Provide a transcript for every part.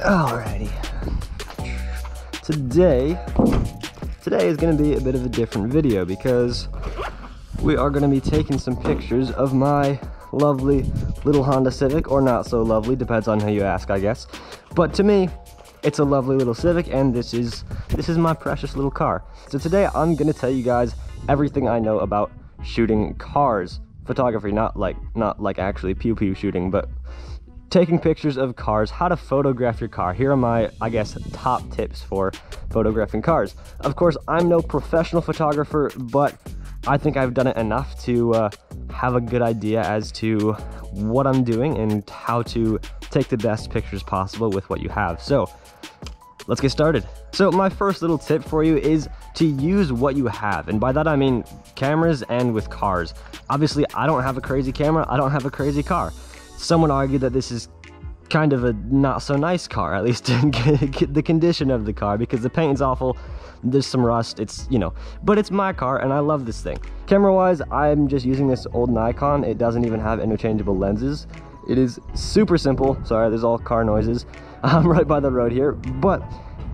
Alrighty. Today is going to be a bit of a different video because we are going to be taking some pictures of my lovely little Honda Civic, or not so lovely, depends on who you ask, I guess. But to me, it's a lovely little Civic, and this is my precious little car. So today I'm going to tell you guys everything I know about shooting cars. Photography, not like actually pew-pew shooting, but taking pictures of cars, how to photograph your car. Here are my, I guess, top tips for photographing cars. Of course, I'm no professional photographer, but I think I've done it enough to have a good idea as to what I'm doing and how to take the best pictures possible with what you have. So let's get started. So my first little tip for you is to use what you have. And by that, I mean cameras and with cars. Obviously, I don't have a crazy camera. I don't have a crazy car. Someone argued that this is kind of a not so nice car, at least in the condition of the car, because the paint's awful, there's some rust, it's, you know, but it's my car and I love this thing. Camera wise, I'm just using this old Nikon. It doesn't even have interchangeable lenses. It is super simple. Sorry, there's all car noises. I'm right by the road here, but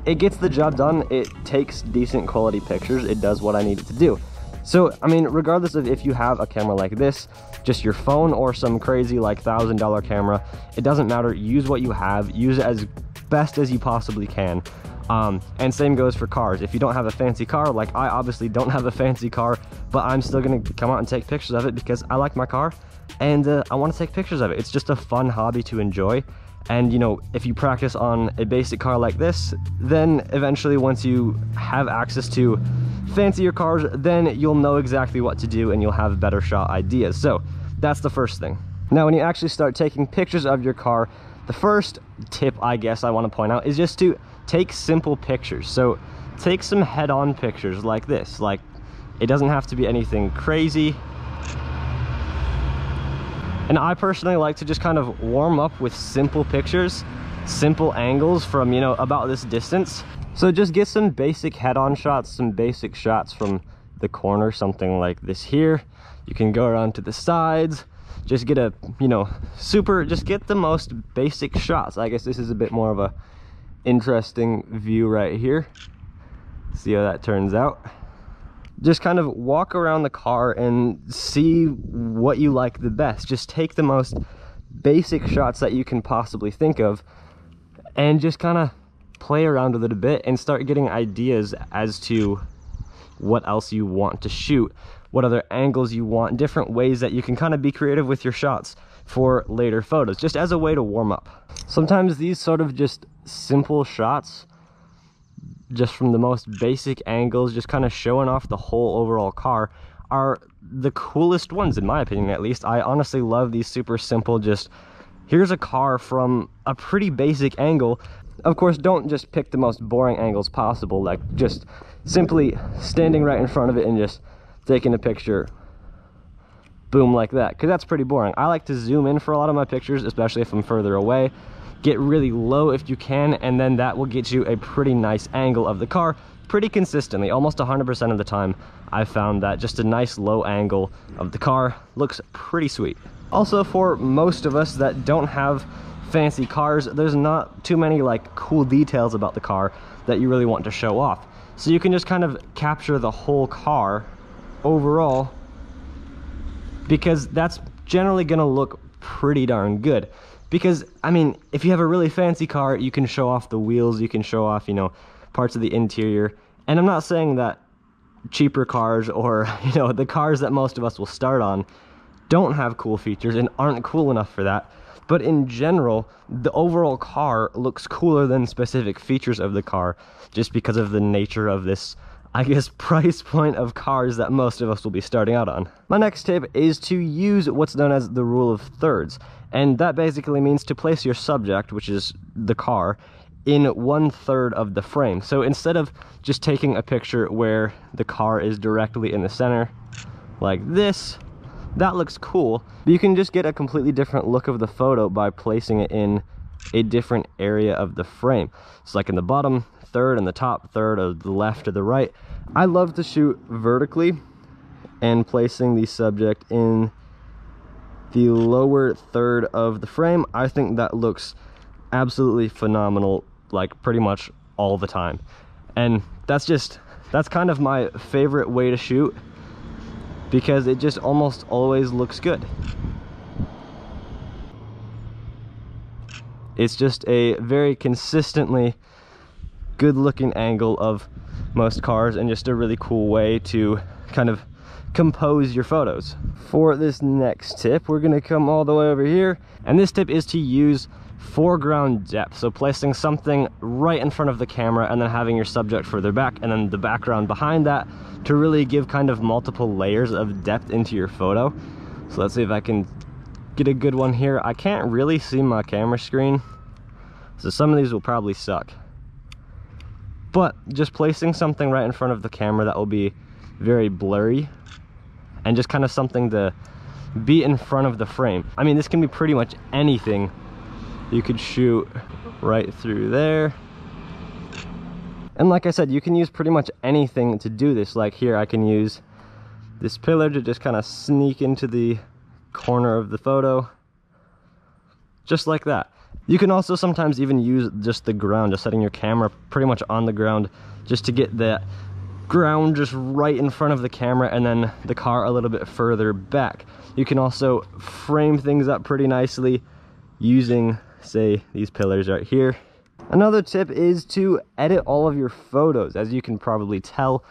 it gets the job done. It takes decent quality pictures. It does what I need it to do. So, I mean, regardless of if you have a camera like this, just your phone or some crazy like $1,000 camera, it doesn't matter. Use what you have, use it as best as you possibly can. And same goes for cars. If you don't have a fancy car, like I obviously don't have a fancy car, but I'm still gonna come out and take pictures of it because I like my car and I wanna take pictures of it. It's just a fun hobby to enjoy. And you know, if you practice on a basic car like this, then eventually once you have access to fancier cars, then you'll know exactly what to do and you'll have better shot ideas. So that's the first thing. Now, when you actually start taking pictures of your car, the first tip I guess I want to point out is just to take simple pictures. So take some head-on pictures like this. Like, it doesn't have to be anything crazy. And I personally like to just kind of warm up with simple pictures, simple angles from, you know, about this distance. So just get some basic head-on shots, some basic shots from the corner, something like this here. You can go around to the sides, just get a, you know, just get the most basic shots. I guess this is a bit more of a interesting view right here. See how that turns out. Just kind of walk around the car and see what you like the best. Just take the most basic shots that you can possibly think of and just kind of play around with it a bit and start getting ideas as to what else you want to shoot, what other angles you want, different ways that you can kind of be creative with your shots for later photos, just as a way to warm up. Sometimes these sort of just simple shots, just from the most basic angles, just kind of showing off the whole overall car, are the coolest ones, in my opinion at least. I honestly love these super simple, just here's a car from a pretty basic angle. Of course, don't just pick the most boring angles possible, like just simply standing right in front of it and just taking a picture, boom, like that, because that's pretty boring. I like to zoom in for a lot of my pictures, especially if I'm further away. Get really low if you can, and then that will get you a pretty nice angle of the car pretty consistently. Almost 100% of the time, I found that just a nice low angle of the car looks pretty sweet. Also, for most of us that don't have fancy cars, there's not too many like cool details about the car that you really want to show off. So you can just kind of capture the whole car overall, because that's generally gonna look pretty darn good. Because, I mean, if you have a really fancy car, you can show off the wheels, you can show off, you know, parts of the interior. And I'm not saying that cheaper cars or, you know, the cars that most of us will start on don't have cool features and aren't cool enough for that. But in general, the overall car looks cooler than specific features of the car, just because of the nature of this, I guess, price point of cars that most of us will be starting out on. My next tip is to use what's known as the rule of thirds. And that basically means to place your subject, which is the car, in 1/3 of the frame. So instead of just taking a picture where the car is directly in the center, like this, that looks cool, but you can just get a completely different look of the photo by placing it in a different area of the frame. It's like in the bottom third and the top third, or the left or the right. I love to shoot vertically and placing the subject in the lower third of the frame. I think that looks absolutely phenomenal, like pretty much all the time. And that's kind of my favorite way to shoot, because it just almost always looks good. It's just a very consistently good looking angle of most cars, and just a really cool way to kind of compose your photos. For this next tip, we're gonna come all the way over here, and this tip is to use foreground depth. So placing something right in front of the camera and then having your subject further back and then the background behind that to really give kind of multiple layers of depth into your photo. So let's see if I can get a good one here. I can't really see my camera screen, so some of these will probably suck. But just placing something right in front of the camera that will be very blurry, and just kind of something to be in front of the frame. I mean, this can be pretty much anything. You could shoot right through there. And like I said, you can use pretty much anything to do this. Like here, I can use this pillar to just kind of sneak into the corner of the photo, just like that. You can also sometimes even use just the ground, just setting your camera pretty much on the ground, just to get that ground just right in front of the camera and then the car a little bit further back. You can also frame things up pretty nicely using, say, these pillars right here. Another tip is to edit all of your photos. As you can probably tell,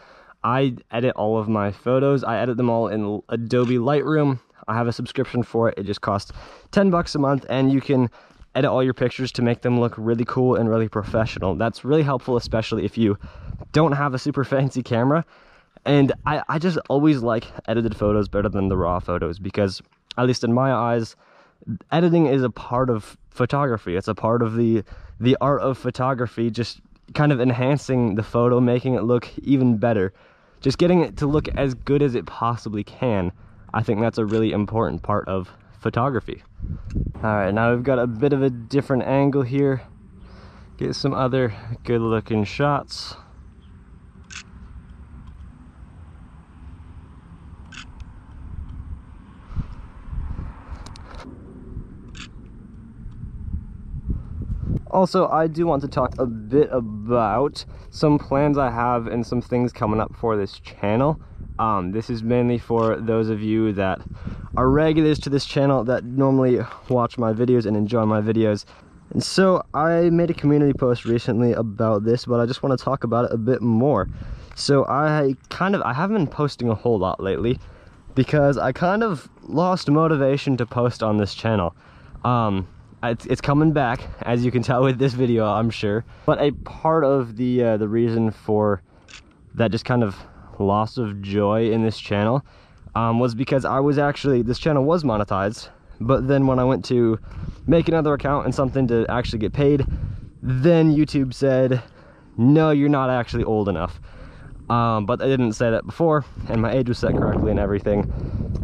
I edit all of my photos. I edit them all in Adobe Lightroom. I have a subscription for it. It just costs 10 bucks a month, and you can edit all your pictures to make them look really cool and really professional. That's really helpful, especially if you don't have a super fancy camera. And I just always like edited photos better than the raw photos, because at least in my eyes, editing is a part of photography. It's a part of the art of photography, just kind of enhancing the photo, making it look even better, just getting it to look as good as it possibly can. I think that's a really important part of photography. All right, now we've got a bit of a different angle here. Get some other good looking shots. Also, I do want to talk a bit about some plans I have and some things coming up for this channel. This is mainly for those of you that are regulars to this channel that normally watch my videos and enjoy my videos. And so I made a community post recently about this, but I just want to talk about it a bit more. So I haven't been posting a whole lot lately, because I kind of lost motivation to post on this channel. It's coming back, as you can tell with this video, I'm sure. But a part of the reason for that just kind of loss of joy in this channel was because this channel was monetized, but then when I went to make another account and something to actually get paid, then YouTube said, no, you're not actually old enough. But they didn't say that before, and my age was set correctly and everything.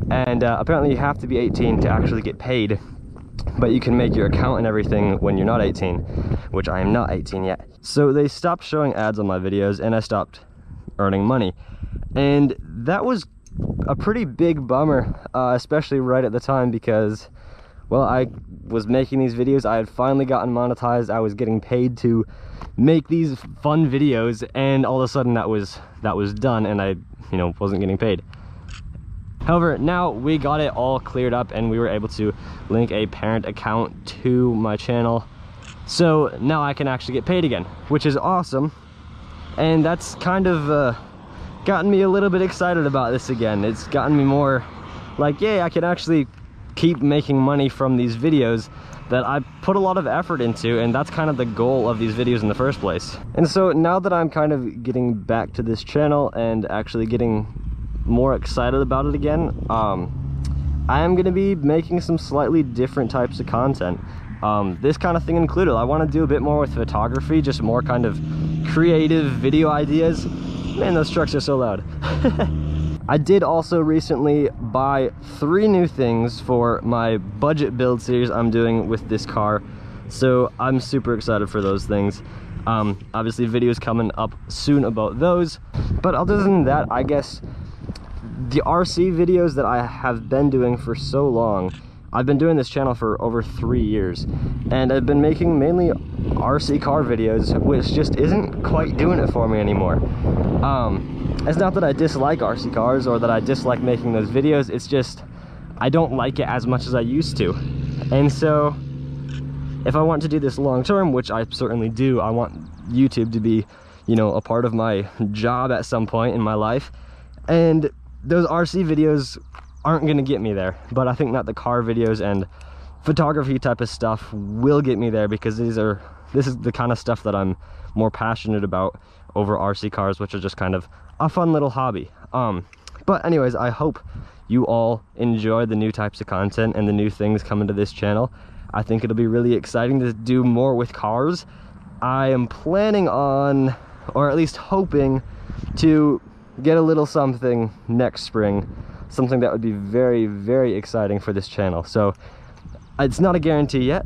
And apparently you have to be 18 to actually get paid, but you can make your account and everything when you're not 18, which I am not 18 yet. So they stopped showing ads on my videos, and I stopped earning money. And that was a pretty big bummer, especially right at the time, because, well, I was making these videos, I had finally gotten monetized, I was getting paid to make these fun videos, and all of a sudden that was done, and I, you know, wasn't getting paid. However, now we got it all cleared up, and we were able to link a parent account to my channel, so now I can actually get paid again, which is awesome. And that's kind of gotten me a little bit excited about this again. It's gotten me more like, yay, I can actually keep making money from these videos that I put a lot of effort into, and that's kind of the goal of these videos in the first place. And so now that I'm kind of getting back to this channel and actually getting more excited about it again, I am going to be making some slightly different types of content. This kind of thing included. I want to do a bit more with photography, just more kind of creative video ideas. Man, those trucks are so loud. I did also recently buy 3 new things for my budget build series I'm doing with this car, so I'm super excited for those things. Obviously videos coming up soon about those, but other than that, I guess the RC videos that I have been doing for so long I've been doing this channel for over 3 years, and I've been making mainly RC car videos, which just isn't quite doing it for me anymore. It's not that I dislike RC cars or that I dislike making those videos, it's just I don't like it as much as I used to. And so if I want to do this long term, which I certainly do, I want YouTube to be, you know, a part of my job at some point in my life, and those RC videos aren't going to get me there. But I think that the car videos and photography type of stuff will get me there, because this is the kind of stuff that I'm more passionate about over RC cars, which are just kind of a fun little hobby. But anyways, I hope you all enjoy the new types of content and the new things coming to this channel. I think it'll be really exciting to do more with cars. I am planning on, or at least hoping, to get a little something next spring, something that would be very, very exciting for this channel. So it's not a guarantee yet,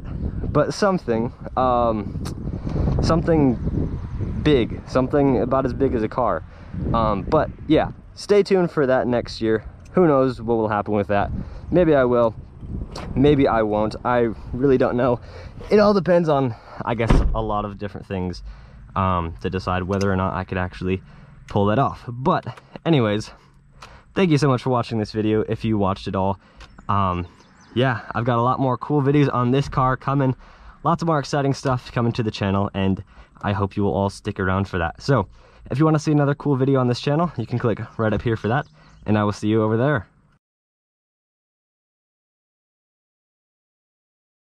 but something, something big, something about as big as a car. But yeah, stay tuned for that next year. Who knows what will happen with that? Maybe I will, maybe I won't. I really don't know. It all depends on, I guess, a lot of different things to decide whether or not I could actually pull that off. But anyways, thank you so much for watching this video, if you watched it all. Yeah, I've got a lot more cool videos on this car coming, lots of more exciting stuff coming to the channel, and I hope you will all stick around for that. So if you want to see another cool video on this channel, you can click right up here for that, and I will see you over there.